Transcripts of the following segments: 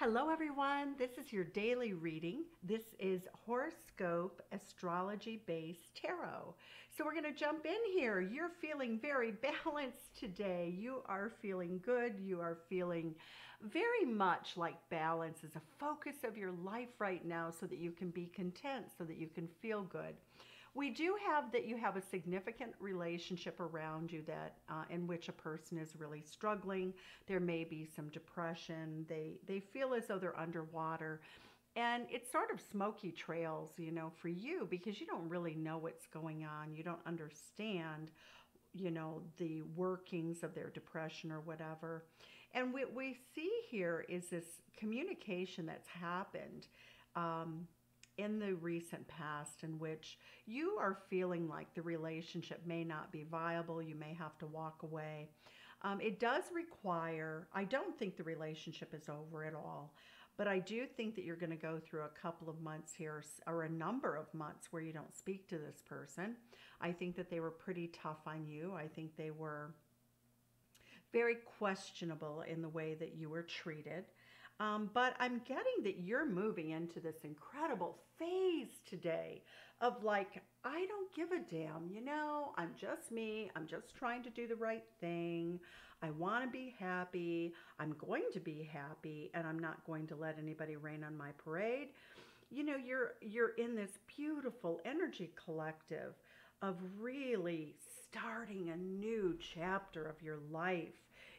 Hello everyone, this is your daily reading. This is horoscope astrology based tarot. So we're going to jump in here. You're feeling very balanced today. You are feeling good. You are feeling very much like balance is a focus of your life right now so that you can be content, so that you can feel good. We do have that you have a significant relationship around you that in which a person is really struggling. There may be some depression. They feel as though they're underwater. And it's sort of smoky trails, you know, for you because you don't really know what's going on. You don't understand, you know, the workings of their depression or whatever. And what we see here is this communication that's happened in the recent past in which you are feeling like the relationship may not be viable. You may have to walk away. It does require, I don't think the relationship is over at all, but I do think that you're going to go through a couple of months here or a number of months where you don't speak to this person. I think that they were pretty tough on you. I think they were very questionable in the way that you were treated. But I'm getting that you're moving into this incredible phase today of like, I don't give a damn, you know, I'm just me. I'm just trying to do the right thing. I want to be happy. I'm going to be happy and I'm not going to let anybody rain on my parade. You know, you're in this beautiful energy collective of really starting a new chapter of your life.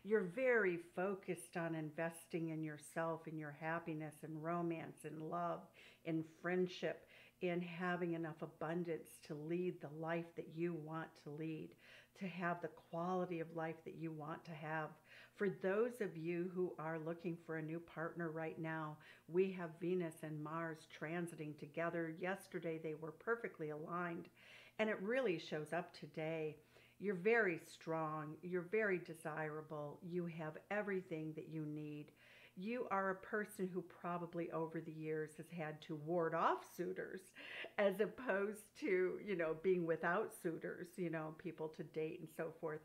You're very focused on investing in yourself, in your happiness, in romance, in love, in friendship, in having enough abundance to lead the life that you want to lead, to have the quality of life that you want to have. For those of you who are looking for a new partner right now, we have Venus and Mars transiting together. Yesterday, they were perfectly aligned, and it really shows up today. You're very strong. You're very desirable. You have everything that you need. You are a person who probably over the years has had to ward off suitors as opposed to, you know, being without suitors, you know, people to date and so forth.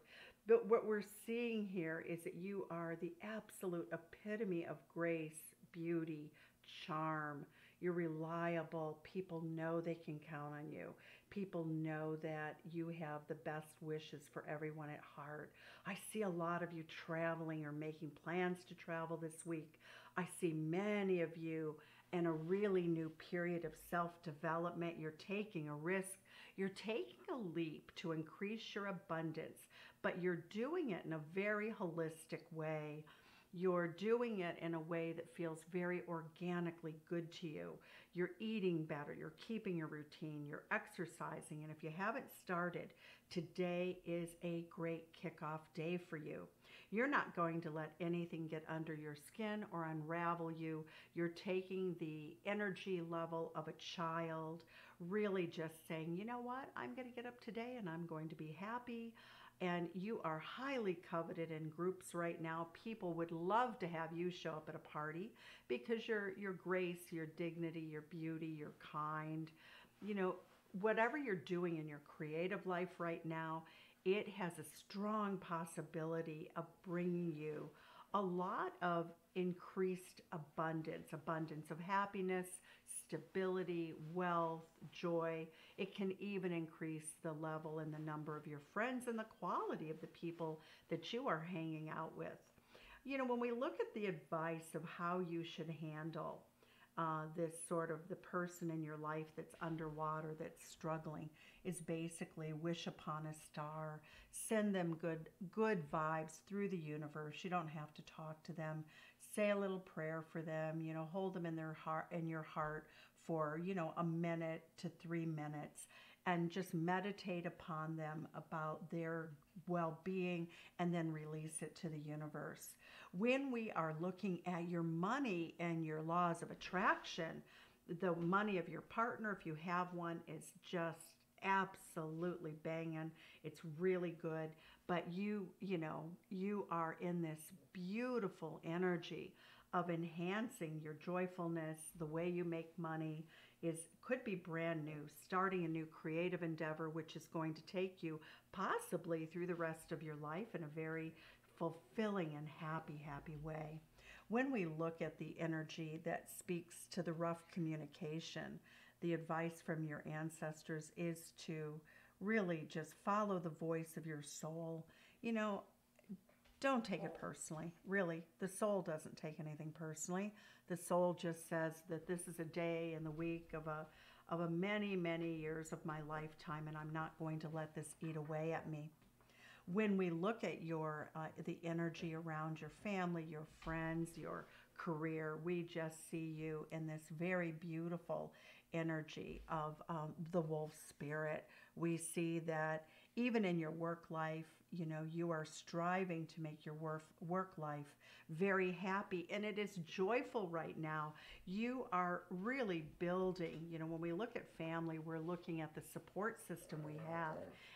But what we're seeing here is that you are the absolute epitome of grace, beauty, charm. You're reliable. People know they can count on you. People know that you have the best wishes for everyone at heart. I see a lot of you traveling or making plans to travel this week. I see many of you in a really new period of self-development. You're taking a risk. You're taking a leap to increase your abundance, but you're doing it in a very holistic way. You're doing it in a way that feels very organically good to you. You're eating better. You're keeping your routine. You're exercising. And if you haven't started, today is a great kickoff day for you. You're not going to let anything get under your skin or unravel you. You're taking the energy level of a child, really just saying, you know what? I'm going to get up today and I'm going to be happy. And you are highly coveted in groups right now. People would love to have you show up at a party because your grace, your dignity, your beauty, your kind, you know, whatever you're doing in your creative life right now, it has a strong possibility of bringing you a lot of increased abundance, abundance of happiness, stability, wealth, joy. It can even increase the level and the number of your friends and the quality of the people that you are hanging out with. You know, when we look at the advice of how you should handle this sort of the person in your life that's underwater, that's struggling, is basically wish upon a star, send them good vibes through the universe. You don't have to talk to them. Say a little prayer for them, you know, hold them in their heart, in your heart for, you know, a minute to 3 minutes and just meditate upon them about their well-being and then release it to the universe. When we are looking at your money and your laws of attraction, the money of your partner, if you have one, is just absolutely banging. It's really good. But you know, you are in this beautiful energy of enhancing your joyfulness. The way you make money could be brand new, starting a new creative endeavor, which is going to take you possibly through the rest of your life in a very fulfilling and happy way. When we look at the energy that speaks to the rough communication, the advice from your ancestors is to really just follow the voice of your soul. You know, don't take it personally, really. The soul doesn't take anything personally. The soul just says that this is a day in the week of a many, many years of my lifetime, and I'm not going to let this eat away at me. When we look at the energy around your family, your friends, your career, we just see you in this very beautiful energy of the wolf spirit. We see that even in your work life, you know, you are striving to make your work life very happy, and it is joyful right now. You are really building, you know, when we look at family, we're looking at the support system we have,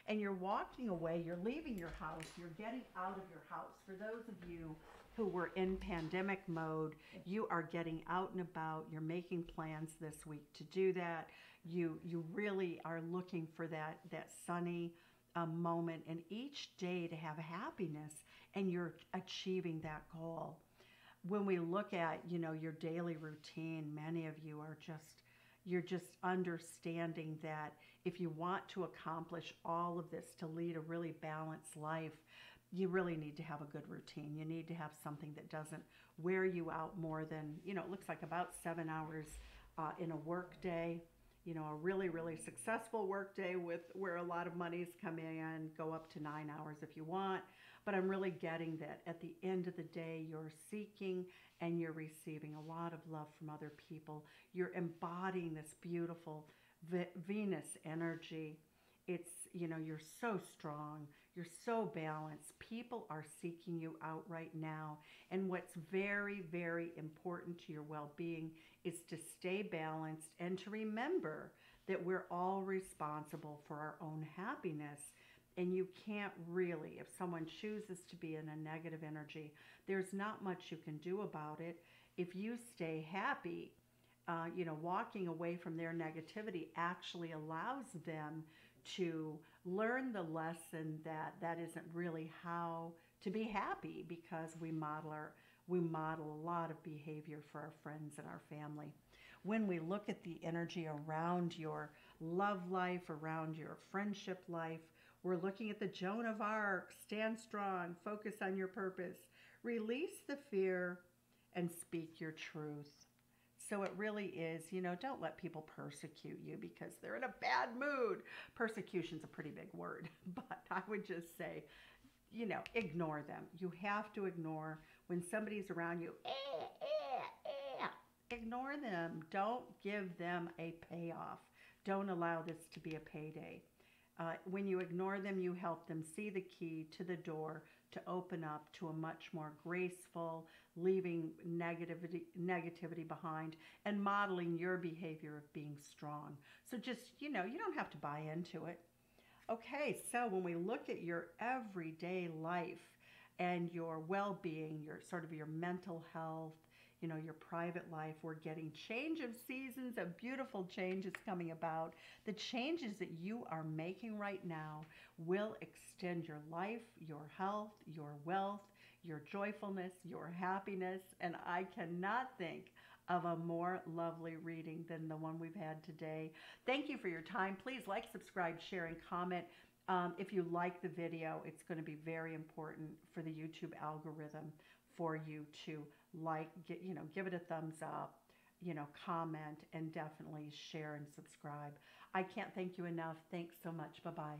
and you're walking away, you're leaving your house, you're getting out of your house. For those of you who were in pandemic mode, you are getting out and about, you're making plans this week to do that. You really are looking for that sunny moment in each day to have happiness, and you're achieving that goal. When we look at, you know, your daily routine, many of you are just, you're just understanding that if you want to accomplish all of this, to lead a really balanced life, you really need to have a good routine. You need to have something that doesn't wear you out more than, you know, it looks like about 7 hours in a work day. You know, a really, really successful workday with where a lot of money's come in, go up to 9 hours if you want. But I'm really getting that at the end of the day, you're seeking and you're receiving a lot of love from other people. You're embodying this beautiful Venus energy. It's, you know, you're so strong, you're so balanced. People are seeking you out right now. And what's very, very important to your well-being is to stay balanced and to remember that we're all responsible for our own happiness. And you can't really, if someone chooses to be in a negative energy, there's not much you can do about it. If you stay happy, you know, walking away from their negativity actually allows them to learn the lesson that that isn't really how to be happy, because we model a lot of behavior for our friends and our family. When we look at the energy around your love life, around your friendship life, we're looking at the Joan of Arc. Stand strong, focus on your purpose, release the fear, and speak your truth. So it really is, you know, don't let people persecute you because they're in a bad mood. Persecution's a pretty big word, but I would just say, you know, ignore them. You have to ignore when somebody's around you. Ignore them. Don't give them a payoff. Don't allow this to be a payday. When you ignore them, you help them see the key to the door to open up to a much more graceful, leaving negativity behind and modeling your behavior of being strong. So just, you know, you don't have to buy into it. Okay, so when we look at your everyday life and your well-being, your sort of your mental health, you know, your private life, we're getting change of seasons, a beautiful change is coming about. The changes that you are making right now will extend your life, your health, your wealth, your joyfulness, your happiness. And I cannot think of a more lovely reading than the one we've had today. Thank you for your time. Please like, subscribe, share, and comment. If you like the video, it's going to be very important for the YouTube algorithm for you to like, you know, give it a thumbs up, you know, comment, and definitely share and subscribe. I can't thank you enough. Thanks so much. Bye-bye.